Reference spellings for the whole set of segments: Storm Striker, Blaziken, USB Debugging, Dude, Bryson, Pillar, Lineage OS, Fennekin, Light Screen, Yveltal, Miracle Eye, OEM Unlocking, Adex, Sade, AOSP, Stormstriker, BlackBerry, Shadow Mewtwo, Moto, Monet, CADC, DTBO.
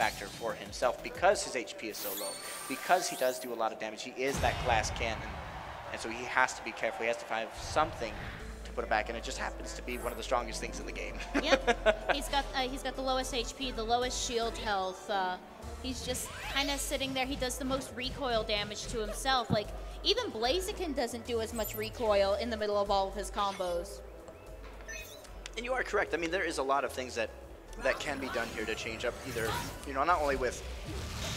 factor for himself because his HP is so low, because he does do a lot of damage. He is that glass cannon, and so he has to be careful. He has to find something to put it back, and it just happens to be one of the strongest things in the game. Yep, he's got the lowest HP, the lowest shield health. He's just kind of sitting there. He does the most recoil damage to himself. Like, even Blaziken doesn't do as much recoil in the middle of all of his combos. And you are correct. I mean, there is a lot of things that can be done here to change up either, you know, not only with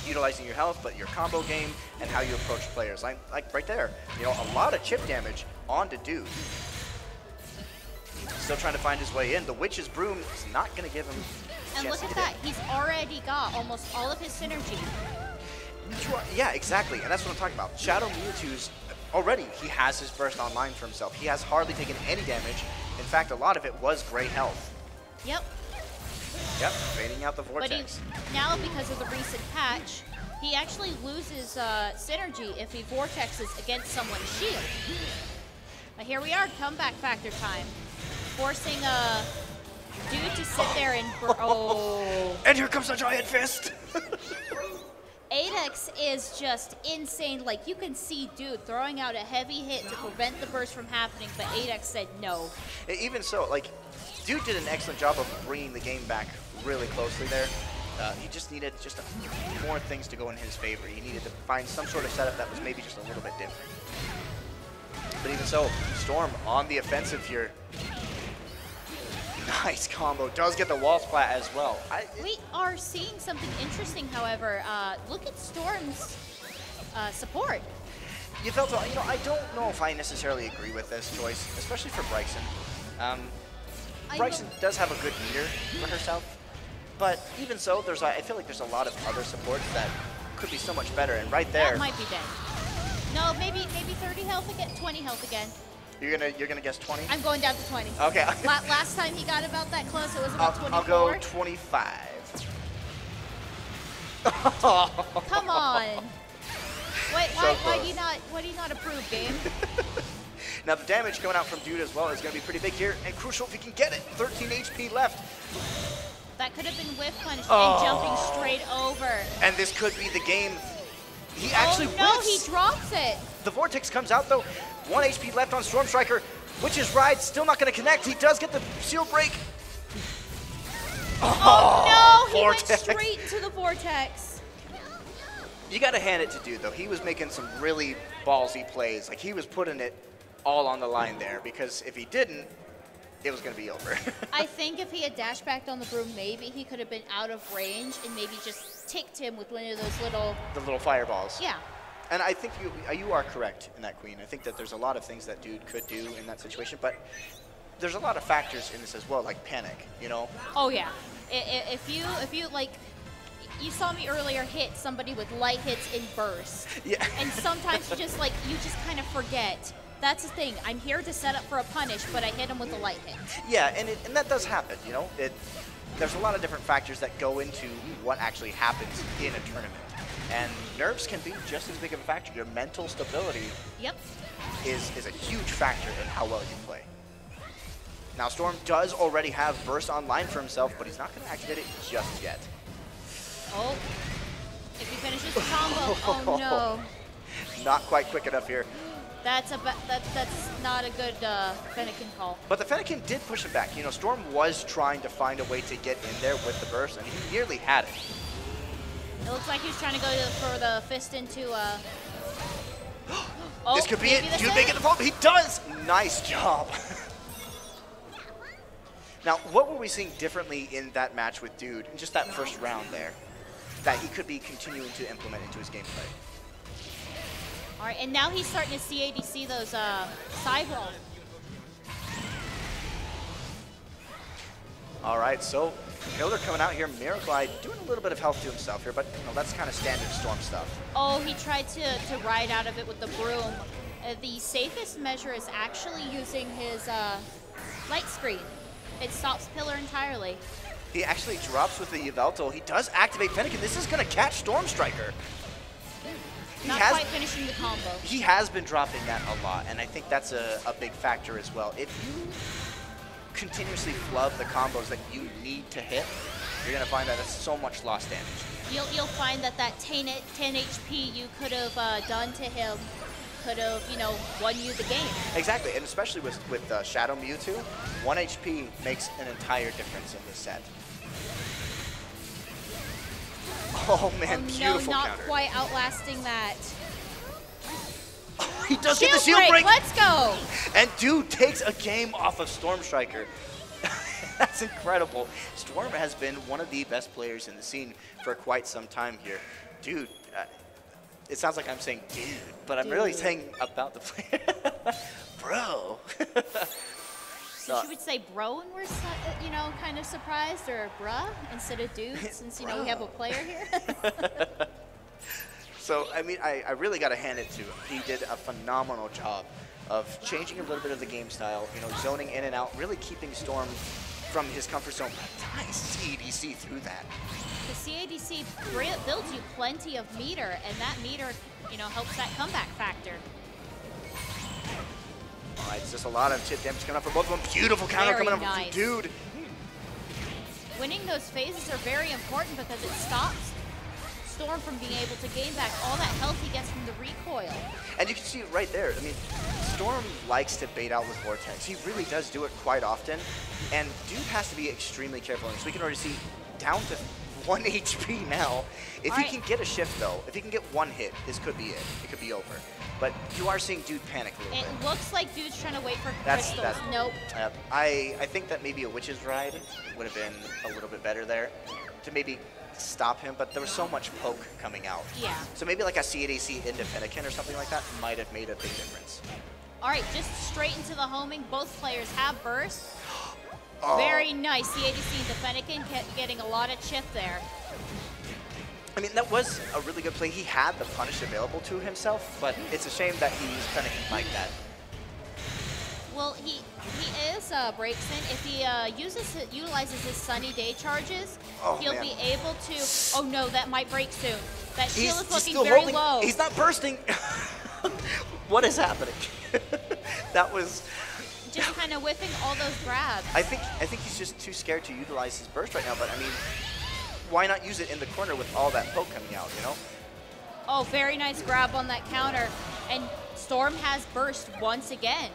utilizing your health, but your combo game and how you approach players. Like right there, you know, a lot of chip damage onto Dude. Still trying to find his way in. The Witch's Broom is not going to give him a chance. And look at that. He's already got almost all of his synergy. Yeah, exactly. And that's what I'm talking about. Shadow Mewtwo's already, he has his burst online for himself. He has hardly taken any damage. In fact, a lot of it was gray health. Yep. Yep, fading out the Vortex. But he, now, because of the recent patch, he actually loses synergy if he vortexes against someone's shield. But here we are, comeback factor time. Forcing a dude to sit there and oh. And here comes a giant fist. Adex is just insane. Like, you can see Dude throwing out a heavy hit to prevent the burst from happening, but Adex said no. Even so, like, Dude did an excellent job of bringing the game back really closely there. He just needed just more things to go in his favor. He needed to find some sort of setup that was maybe just a little bit different. But even so, Storm on the offensive here. Nice combo. Does get the wall splat as well. We are seeing something interesting, however. Look at Storm's support. Yveltal, you know, I don't know if I necessarily agree with this choice, especially for Bryson. Bryson does have a good meter for herself, but even so, I feel like there's a lot of other supports that could be so much better, and right there... That might be dead. No, maybe 30 health again, 20 health again. You're gonna guess 20? I'm going down to 20. Okay. Last time he got about that close, it was about 24. I'll go 25. Come on. Wait, why do you not approve, game? Now the damage coming out from Dude as well is gonna be pretty big here, and crucial if he can get it. 13 HP left. That could have been whiff punch and jumping straight over. And this could be the game. He actually whiffs. He drops it. The Vortex comes out though. 1 HP left on Stormstriker. Witch's Ride still not going to connect. He does get the shield break. Oh no! Vortex. He went straight to the Vortex. You got to hand it to Dude though. He was making some really ballsy plays. Like, he was putting it all on the line there, because if he didn't, it was going to be over. I think if he had dashed back on the broom, maybe he could have been out of range and maybe just ticked him with one of those little... The little fireballs. Yeah. And I think you are correct in that, Queen. I think that there's a lot of things that Dude could do in that situation, but there's a lot of factors in this as well, like panic, you know? Oh, yeah. If you like... You saw me earlier hit somebody with light hits in burst. Yeah. And sometimes you just kind of forget. That's the thing. I'm here to set up for a punish, but I hit him with a light hit. Yeah, and that does happen, you know? There's a lot of different factors that go into what actually happens in a tournament. And nerves can be just as big of a factor. Your mental stability is a huge factor in how well you play. Now, Storm does already have burst online for himself, but he's not going to activate it just yet. Oh, if he finishes the combo, oh no. Not quite quick enough here. That's not a good Fennekin call. But the Fennekin did push it back. You know, Storm was trying to find a way to get in there with the burst, and he nearly had it. It looks like he was trying to go for the fist into oh, this could be it. Dude making the fall. He does. Nice job. Now, what were we seeing differently in that match with Dude, in just that first round there, that he could be continuing to implement into his gameplay? All right, and now he's starting to CADC those side rolls. All right, so Pillar coming out here, Miracle Eye doing a little bit of health to himself here, but you know, that's kind of standard Storm stuff. Oh, he tried to ride out of it with the broom. The safest measure is actually using his light screen. It stops Pillar entirely. He actually drops with the Yveltal. He does activate Fennekin. This is going to catch Stormstriker. Not quite finishing the combo. He has been dropping that a lot, and I think that's a big factor as well. If you continuously flub the combos that you need to hit, you're going to find that it's so much lost damage. You'll find that that 10 HP you could have done to him could have, you know, won you the game. Exactly, and especially with Shadow Mewtwo, 1 HP makes an entire difference in this set. Oh man, oh, beautiful counter. No, not quite outlasting that. He does get the shield break! Let's go! And dude takes a game off of Stormstriker. That's incredible. Storm has been one of the best players in the scene for quite some time here. Dude, it sounds like I'm saying dude, but I'm really saying about the player. Bro. So you would say bro and we're, you know, kind of surprised, or bruh instead of dude, since, you know, we have a player here. So, I mean, I really got to hand it to him. He did a phenomenal job of changing a little bit of the game style, you know, zoning in and out, really keeping Storm from his comfort zone. Nice CADC through that. The CADC builds you plenty of meter, and that meter, you know, helps that comeback factor. All right, it's just a lot of chip damage coming up for both of them. Beautiful counter coming up from Dude. Winning those phases are very important because it stops Storm from being able to gain back all that health he gets from the recoil. And you can see it right there. I mean, Storm likes to bait out with Vortex. He really does do it quite often. And Dude has to be extremely careful. And so we can already see down to 1 HP now. If all he can get a shift, though, if he can get 1 hit, this could be it. It could be over. But you are seeing Dude panic a little bit. It looks like Dude's trying to wait for crystals. Nope. I think that maybe a Witch's Ride would have been a little bit better there to maybe stop him, but there was so much poke coming out. Yeah. So maybe like a CADC into Fennekin or something like that might have made a big difference. All right, just straight into the homing. Both players have burst. Oh. Very nice CADC into Fennekin, getting a lot of chip there. I mean, that was a really good play. He had the punish available to himself, but it's a shame that he used Fennekin like that. Well, he is Bryson. If he utilizes his sunny day charges, he'll be able to. Oh no, that might break soon. That shield is looking very low. He's not bursting. What is happening? That was just kind of whiffing all those grabs. I think he's just too scared to utilize his burst right now. But I mean, why not use it in the corner with all that poke coming out? You know. Oh, very nice grab on that counter, and Storm has burst once again.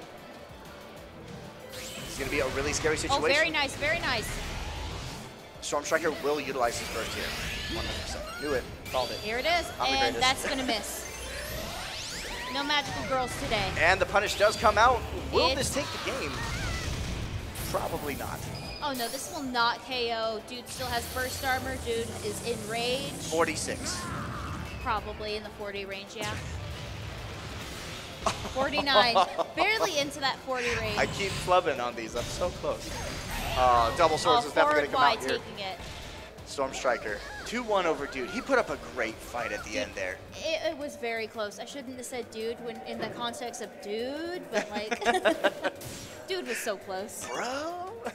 Going to be a really scary situation. Oh, very nice, very nice. Stormstriker will utilize his burst here. 100%. Knew it. Called it. Here it is. And that's going to miss. No magical girls today. And the punish does come out. Will this take the game? Probably not. Oh, no. This will not KO. Dude still has burst armor. Dude is in rage. 46. Probably in the 40 range, yeah. 49, barely into that 40 range. I keep flubbing on these. I'm so close. Double swords is never going to come out here. Stormstriker, 2-1 over Dude. He put up a great fight at the end there. It was very close. I shouldn't have said Dude when in the context of Dude, but like, Dude was so close. Bro.